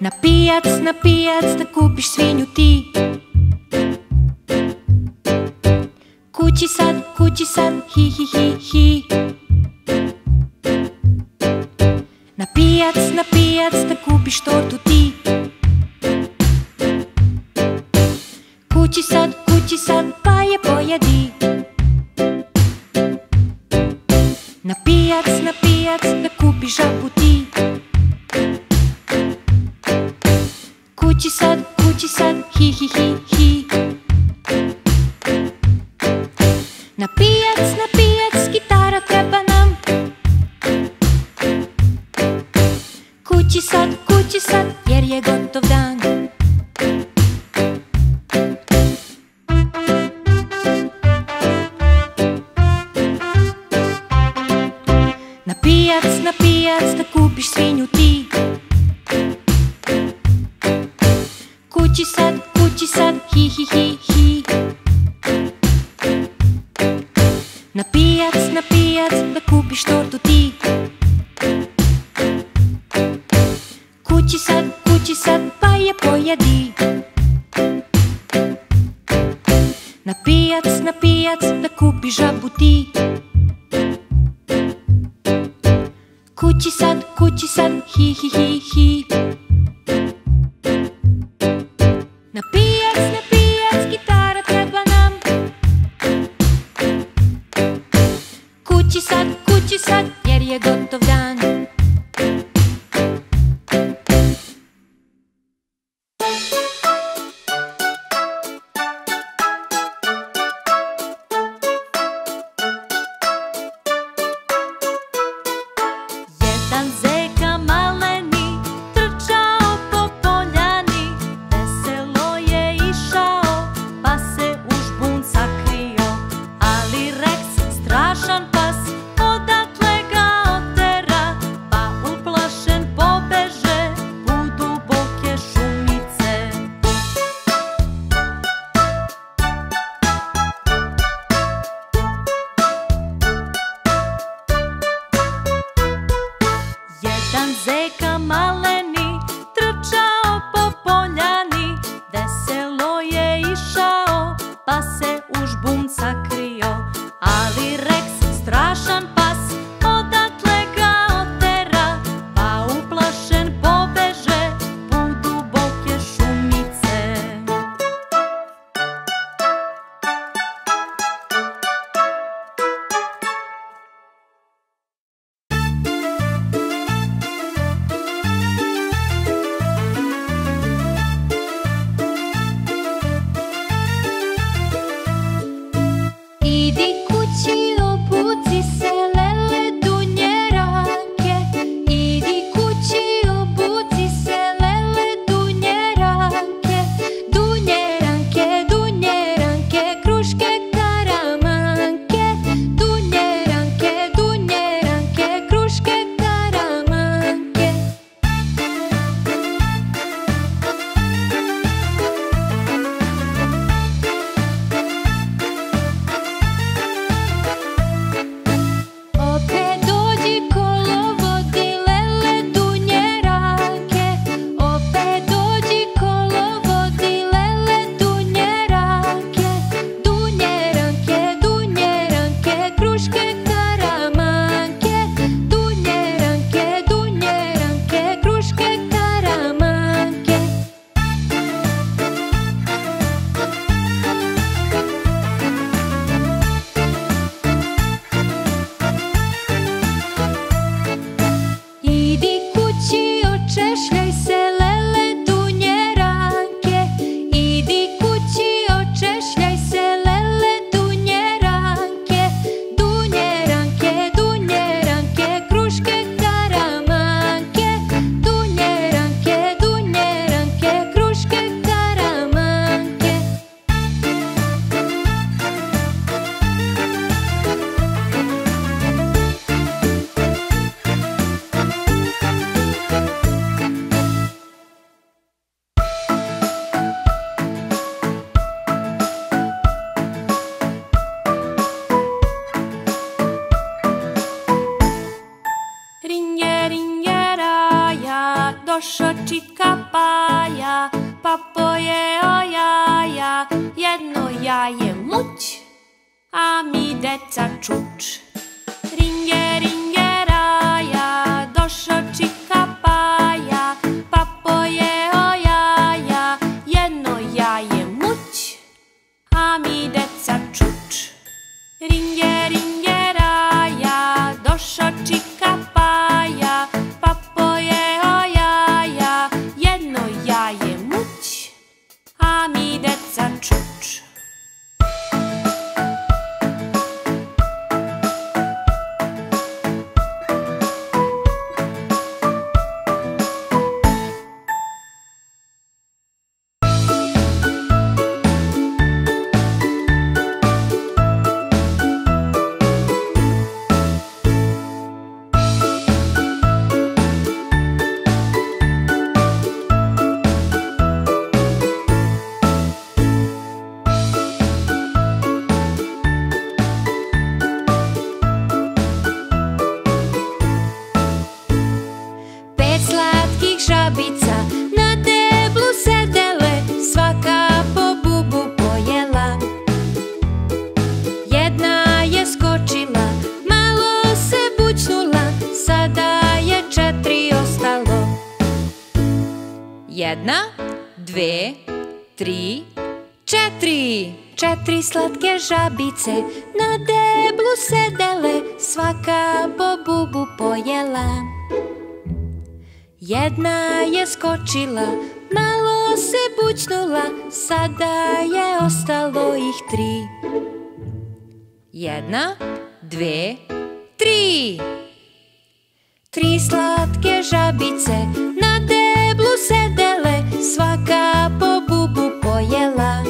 Na pijac nakupiš svinju ti. Kući sad, hi hi hi hi. Na pijac nakupiš tortu ti. Kući sad, pa je pojedi. Na pijac nakupiš žabu ti. Kući sad, hi hi hi hi. Na pijac, gitara treba nam. Kući sad, jer je gotov dan. Na pijac nakupiš svinju ti. Kući sad, hi hi hi hi. Na pijac nakupiš tortu ti. Kući sad, pa je pojedi. Na pijac nakupiš žabu ti. Kući sad, hi hi hi hi. Na pijac, gitara treba nam. Kući sad, jer je gotov dan. Jedan zeka maleni trči Čikapaja, pa poje ojaja, jedno jaje muć, a mi deca čuč. Ringe, ringe raja, došo Čikapaja, pa poje ojaja, jedno jaje muć, a mi deca čuč. Ringe, ringe raja, došo Čikapaja, pa poje ojaja, jedno jaje muć, a mi deca čuč. Jedna, dve, tri, četiri. Četiri slatke žabice na deblu sedele, svaka po bubu pojela. Jedna je skočila, malo se bućnula, sada je ostalo ih tri. Jedna, dve, tri. Tri slatke žabice na deblu sedele, svaka po bubu pojela.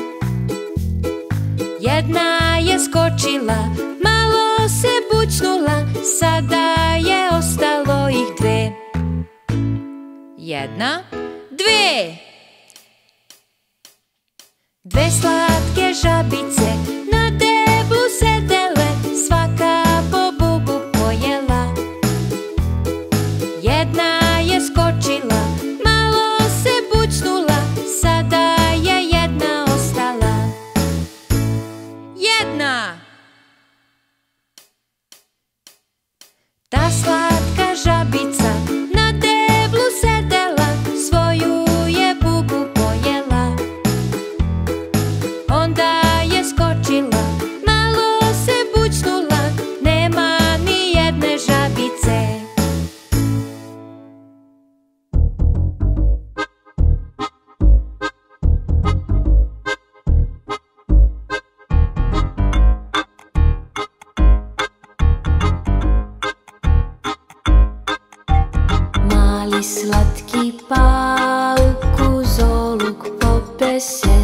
Jedna je skočila, malo se bućnula, sada je ostalo ih dve. Jedna, dve. Dve slatke žabice na deblu sedele, svaka po bubu pojela. Jedna je skočila, malo se bućnula, sada je jedna ostala. Jedna. Ta slatka žabica na deblu sedela, svoju je bubu pojela. Onda je skočila, malo se bućnula, nema ni jedne žabice. Slatki palku zoluk popese,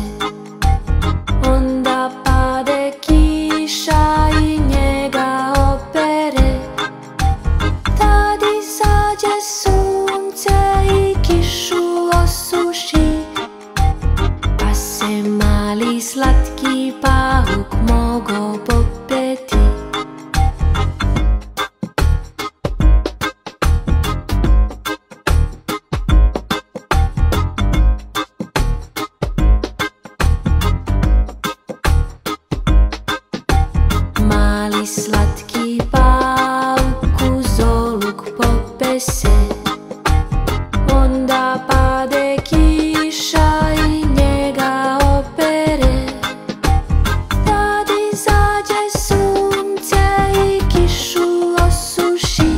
onda pade kiša i njega opere. Tad izađe sunce i kišu osuši, pa se mali slatki paluk mogo popeti. Slatki palku zoluk popese, onda pade kiša i njega opere. Tad izađe sunce i kišu osuši,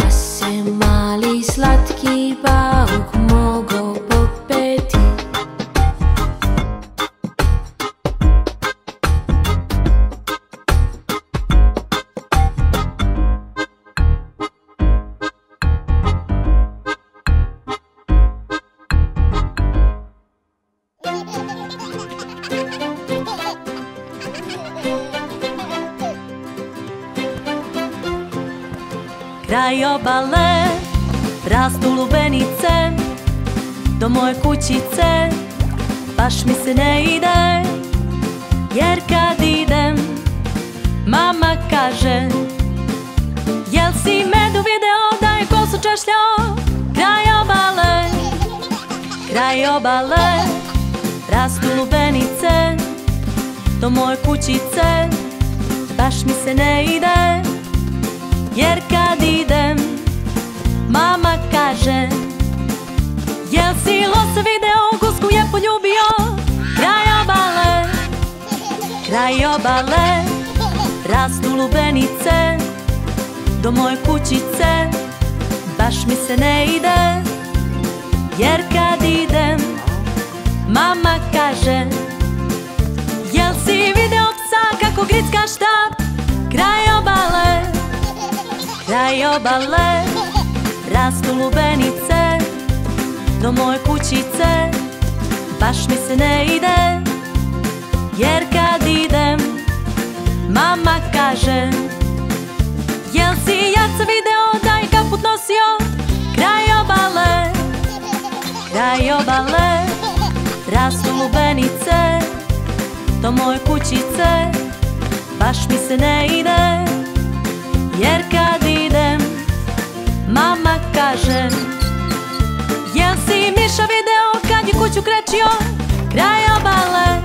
pa se mali slatki paluk mogo popeti. Kraj obale rastu lubenice, do moje kućice baš mi se ne ide. Jer kad idem, mama kaže: jel si medu video da je kosu češljao kraj obale? kraj obale rastu lubenice, do moje kućice baš mi se ne ide. Jer kad idem, mama kaže: jel si losa video, gusku je poljubio? Kraj obale, kraj obale rastu lubenice, do moje kućice baš mi se ne ide. Jer kad idem, mama kaže: jel si video psa kako gricka štap? Kraj obale, kraj obale rastu lubenice, do moje kućice baš mi se ne ide. Jer kad idem, mama kaže: jel si jaca video da je kaput nosio? Kraj obale, kraj obale rastu lubenice, do moje kućice baš mi se ne ide. Jer kad idem, mama kaže: jel si Miša video kad je kuću krečio? Kraj obale.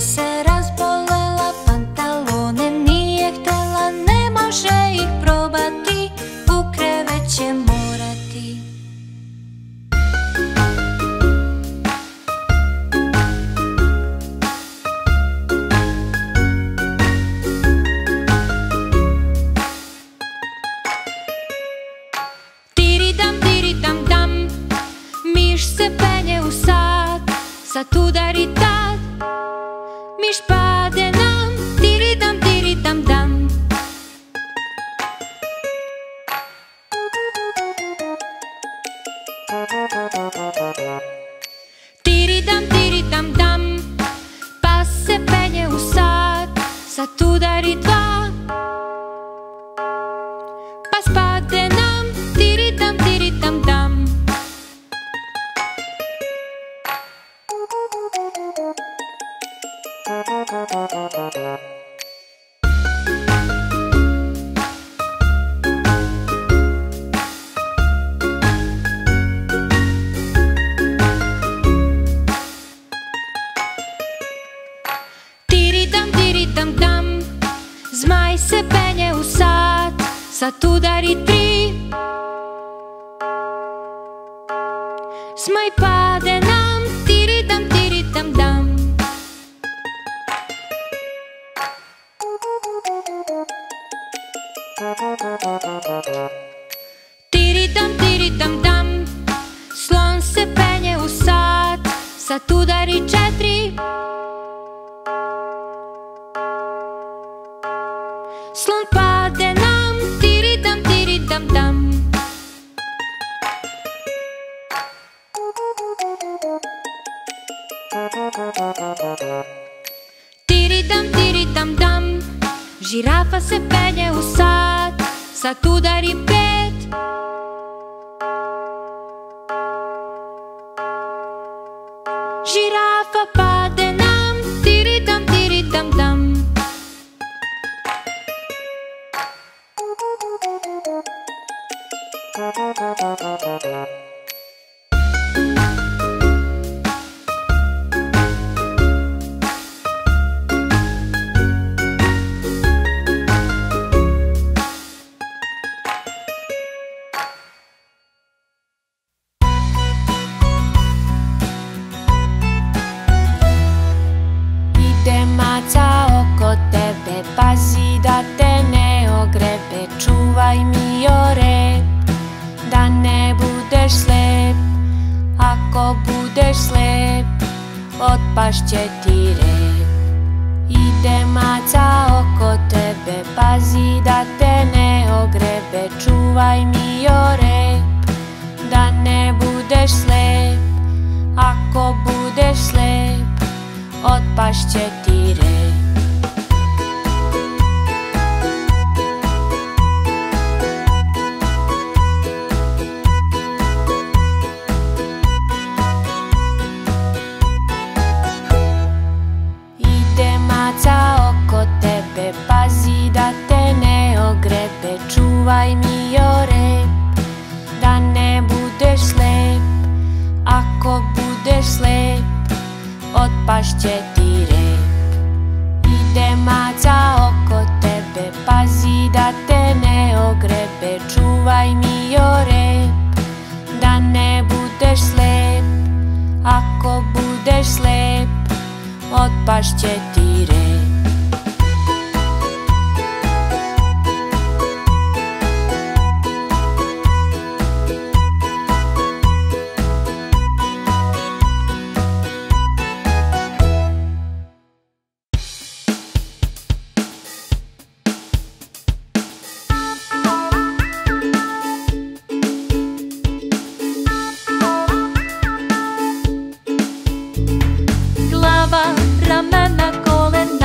Se razbolela, pantalone nije htjela, ne može ih promijeniti. sa tu da ri tad, mi shpade nam, tiri dam dam. Tiri dam dam, pas se penje u sad, sa tu da ri dva, pas pade nam, tiri dam dam. Tiri dam dam, zmaj se penje u sad, sad udari tri, zmaj pade nam, tiri dam dam. Tiri dam dam, slon se penje u sad, sad udari četiri, slon pade nam, tiri dam dam. Tiri dam dam, žirafa se penje u sad, sad udari pet, žirafa pade nam, tiri dam dam. Pazi da te ne ogrebe, čuvaj mi joj rep, da ne budeš slep. Ako budeš slep, otpašće ti rep. Ide maca oko tebe, pazi da te ne ogrebe, čuvaj mi joj rep, da ne budeš slep. Ako budeš slep, otpašće ti rep. Pazi da te ne ogrebe, čuvaj mi joj rep, da ne budeš slep. Ako budeš slep, otpašće ti rep. Ide maca oko tebe, pazi da te ne ogrebe, čuvaj mi joj rep, da ne budeš slep. Ako budeš slep, otpašće ti rep. Ramena, kolena.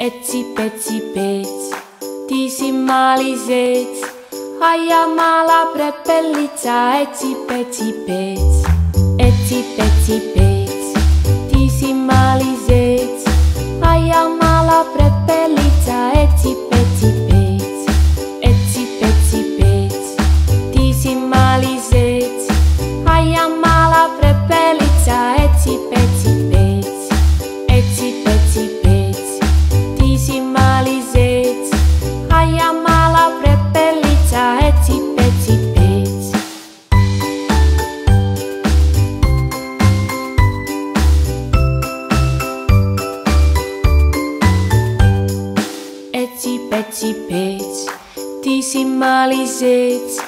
etzi, pezzi, pezzi, disimalisez, aia mala prepellizza, etzi, pezzi, pezzi, etzi, pezzi, pezzi, disimalisez, aia mala prepellizza, etzi, pezzi, pezzi, etzi, pezzi, pezzi, disimalisez, aia mala prepellizza, etzi, pezzi, pezzi, etzi, pezzi, pezzi. Pezzi, pezzi, disimalisez,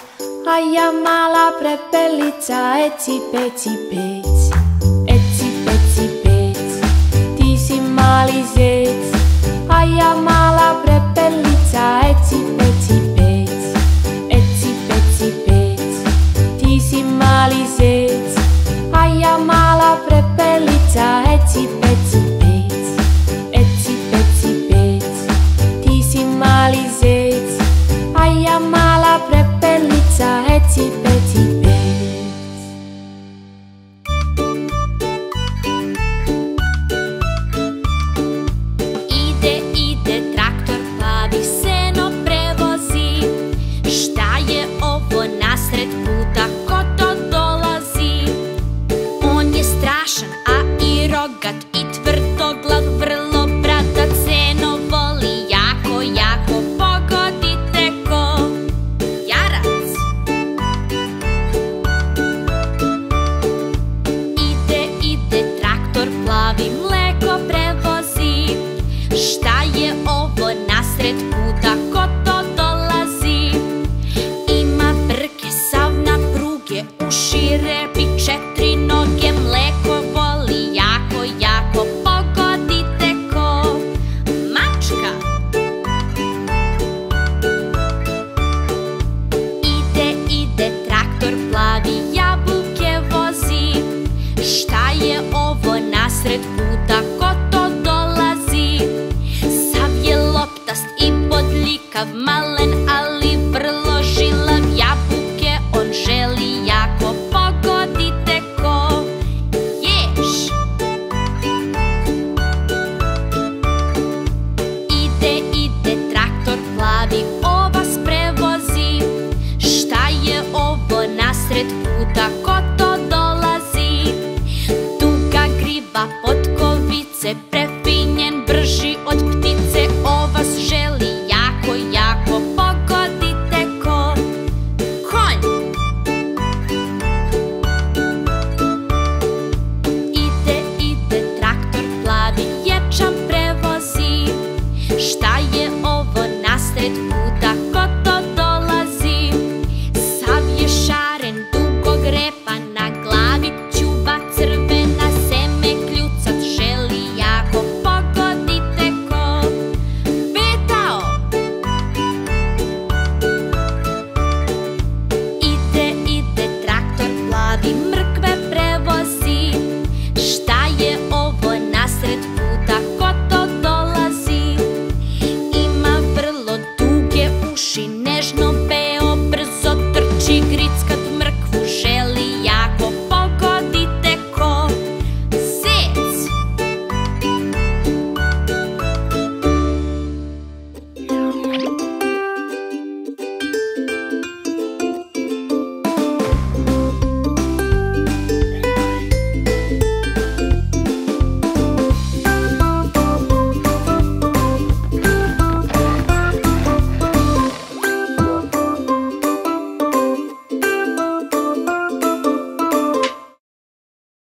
aia mala prepellizza, etzi, pezzi, pezzi, etzi, pezzi, pezzi, disimalisez, aia mala prepellizza, etzi, pezzi, pezzi, etzi, pezzi, pezzi, disimalisez, aia mala prepellizza, etzi, pezzi, pezzi. Aia mala prepellizza, etzi, pezzi, pezzi. Ide, ide traktor pa bih seno prevozi. Šta je ovo nasred puta, ko to dolazi? On je strašan, a i rogat, i tvrdoglav, vrlo bratat. Seno voli jako, jako of my life.